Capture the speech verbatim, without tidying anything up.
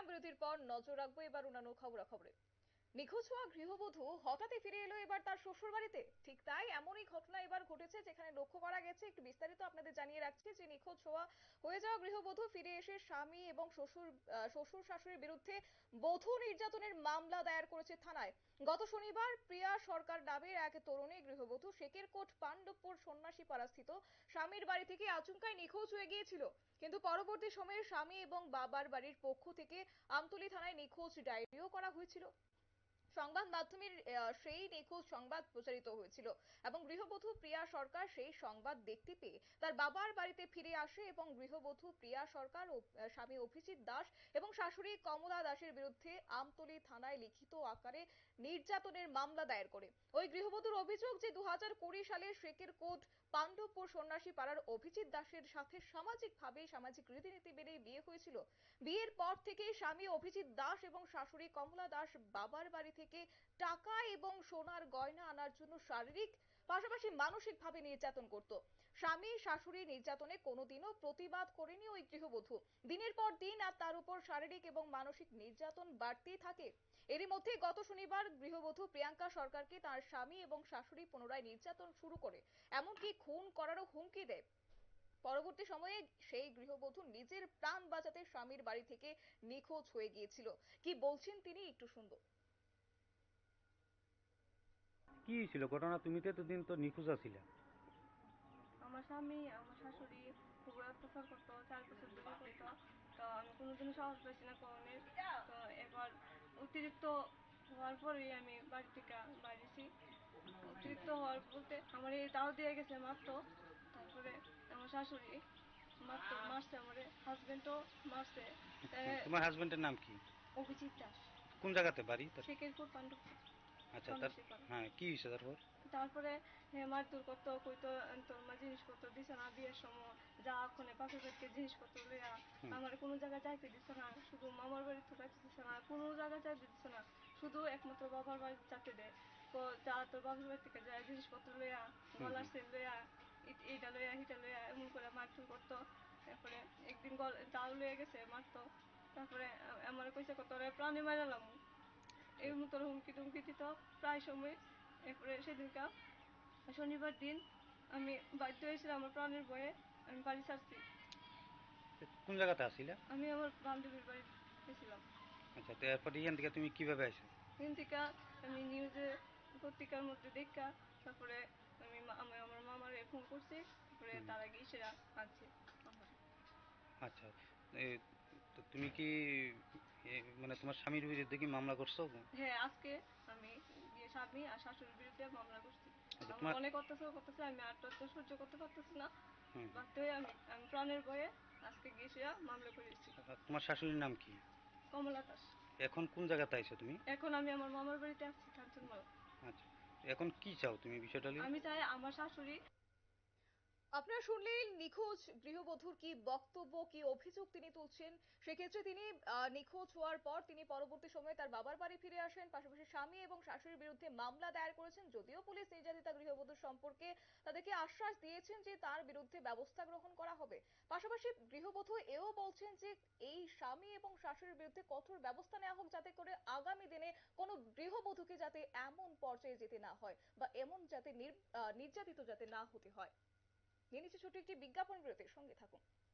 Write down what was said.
গ্রাম বিরতির পর নজর রাখবো এবার অন্যান্য খবরাখবরে। নিখোঁজ হওয়া গৃহবধূ হঠাৎই ফিরে এলো এবার তার শ্বশুর বাড়িতে। ঠিক তাই এমনই ঘটনা এবার ঘটেছে যেখানে লক্ষ্য করা গেছে। একটু বিস্তারিত আপনাদের জানিয়ে রাখছি যে নিখোঁজ হওয়া হয়ে যাওয়া গৃহবধূ ফিরে এসে স্বামী এবং শ্বশুর শ্বশুর শাশুড়ির বিরুদ্ধে বধূ নির্যাতনের মামলা দায়ের করেছে থানায়। গত শনিবার প্রিয়া সরকার নামের এক তরুণী গৃহবধূ শেকেরকোট পাণ্ডবপুর সন্ন্যাসীপাড়া স্থিত স্বামীর বাড়ি থেকে আচমকাই নিখোঁজ হয়ে গিয়েছিল, কিন্তু পরবর্তী সময়ে স্বামী এবং বাবার বাড়ির পক্ষ থেকে আমতলি থানায় নিখোঁজ ডায়েরিও করা হয়েছিল। সংবাদ মাধ্যমের সেই নিখোঁজ সংবাদ প্রচারিত হয়েছিল এবং গৃহবধূ প্রিয়া সরকার সেই সংবাদ দেখতে পেয়ে তার বাবার বাড়িতে ফিরে আসে এবং গৃহবধূ প্রিয়া সরকার ও স্বামী অভিজিৎ দাস এবং শাশুড়ি কমলা দাসের বিরুদ্ধে আমতলী থানায় লিখিত আকারে নির্যাতনের মামলা দায়ের করে। ওই গৃহবধূর অভিযোগ যে দু হাজার কুড়ি সালে শেকেরকোট পাণ্ডবপুর সন্ন্যাসী পাড়ার অভিজিৎ দাসের সাথে সামাজিকভাবে সামাজিক রীতিনীতি মেনে বিয়ে হয়েছিল। বিয়ের পর থেকে স্বামী অভিজিৎ দাস এবং শাশুড়ি কমলা দাস বাবার বাড়ি থেকে টাকা এবং সোনার গয়না আনার জন্য শারীরিক পাশাপাশি মানসিকভাবে নির্যাতন করত। স্বামী শাশুড়ি নির্যাতনে কোনোদিনও প্রতিবাদ করেনি ওই গৃহবধূ। দিনের পর দিন আর তার উপর শারীরিক এবং মানসিক নির্যাতন বাড়তেই থাকে। এরই মধ্যে গত শনিবার গৃহবধূ প্রিয়াঙ্কা সরকারকে তার স্বামী এবং শাশুড়ি পুনরায় নির্যাতন শুরু করে, এমনকি খুন করারও হুমকি দেয়। পরবর্তী সময়ে সেই গৃহবধূ নিজের প্রাণ বাঁচাতে স্বামীর বাড়ি থেকে নিখোঁজ হয়ে গিয়েছিল। কি বলছেন তিনি, একটু শুনবো। কি ছিল ঘটনা? তুমি তো এতদিন তো নিখোঁজ আছিলা। আমার স্বামী আমার শাশুড়ি খুব অত্যাচার করতো, চার বছর ধরে করতো। তো আমি কোনোদিনও সাহস পেয়েছি না কমে। তো এবার অতিরিক্ত হওয়ার পরেই আমি বাড়ি থেকে বাড়িছি। অতিরিক্ত হওয়ার বলতে আমার এই দাও দিয়ে গেছে মাত্র, তারপরে আমার শাশুড়ি মাত্র মারছে, আমার হাজবেন্ডও মারছে। তোমার হাজবেন্ডের নাম কি? অভিজিৎ দাস। কোন জায়গাতে বাড়ি? শেকেরপুর পাণ্ডবপুর। আচ্ছা, হ্যাঁ, কি হয়েছে তারপর? তারপরে মার তোর কত কইতো তোর মা জিনিসপত্র দিছে না বিয়ের সময়, যা ওখানে পাশে পাশে জিনিসপত্র লইয়া আমার কোনো জায়গায় যাইতে দিচ্ছে না, শুধু মামার বাড়ি তো যাইতে দিচ্ছে না, কোনো জায়গায় যাইতে দিচ্ছে না, শুধু একমাত্র বাবার বাড়ি যাইতে দেয়। তো যা তোর বাবার বাড়ি থেকে যায় জিনিসপত্র লইয়া, গলার সেল লইয়া, এইটা লইয়া হিটা লইয়া এমন করে মার তোর করতো। তারপরে একদিন গল জাল লইয়া গেছে মারতো। তারপরে আমার কইছে কত রে প্রাণে মারালাম, এই মতো হুমকি টুমকি দিত প্রায় সময়। এরপরে সেদিনকা শনিবার দিন আমি বাধ্য হয়েছিলাম আমার প্রাণের বয়ে আমি বাড়ি ছাড়ছি। কোন জায়গাতে আসছিলাম? আমি আমার বান্ধবীর বাড়ি গেছিলাম। আচ্ছা, তো এরপর এখান থেকে তুমি কীভাবে আসো? এখান থেকে আমি নিউজে পত্রিকার মধ্যে দেখা, তারপরে আমি আমি আমার মামার ফোন করছি, তারপরে তারা গিয়ে সেরা আনছে। আচ্ছা, তুমি কি মানে তোমার স্বামীর বিরুদ্ধে কি মামলা করছো? হ্যাঁ, আজকে আমি স্বামী আর শাশুড়ির বিরুদ্ধে মামলা করছি। অনেক অত্যাচার করতেছে, আমি আর অত্যাচার সহ্য করতে পারতেছি না, বাধ্য হয়ে আমি আমি প্রাণের ভয়ে আজকে গিয়ে মামলা করে এসেছি। তোমার শাশুড়ির নাম কি? কমলা দাস। এখন কোন জায়গাতে আইছো তুমি? এখন আমি আমার মামার বাড়িতে আসছি, কাঞ্চনমালা। আচ্ছা, এখন কি চাও তুমি বিষয়টা? আমি চাই আমার শাশুড়ি। আপনারা শুনলেন নিখোঁজ গৃহবধূর কি বক্তব্য, কি অভিযোগ তিনি তুলছেন। সেক্ষেত্রে তিনি নিখোঁজ হওয়ার পর তিনি পরবর্তী সময়ে তার বাবার বাড়ি ফিরে আসেন, পাশাপাশি স্বামী এবং শাশুড়ির বিরুদ্ধে মামলা দায়ের করেছেন। যদিও পুলিশ নির্যাতিতা গৃহবধূর সম্পর্কে তাদেরকে আশ্বাস দিয়েছেন যে তার বিরুদ্ধে ব্যবস্থা গ্রহণ করা হবে। পাশাপাশি গৃহবধূ এও বলছেন যে এই স্বামী এবং শাশুড়ির বিরুদ্ধে কঠোর ব্যবস্থা নেওয়া হোক, যাতে করে আগামী দিনে কোনো গৃহবধূকে যাতে এমন পর্যায়ে যেতে না হয় বা এমন যাতে নির্যাতিত যাতে না হতে হয়। নিয়ে নিচ্ছে ছোট্ট একটি বিজ্ঞাপন বিরতির, সঙ্গে থাকুন।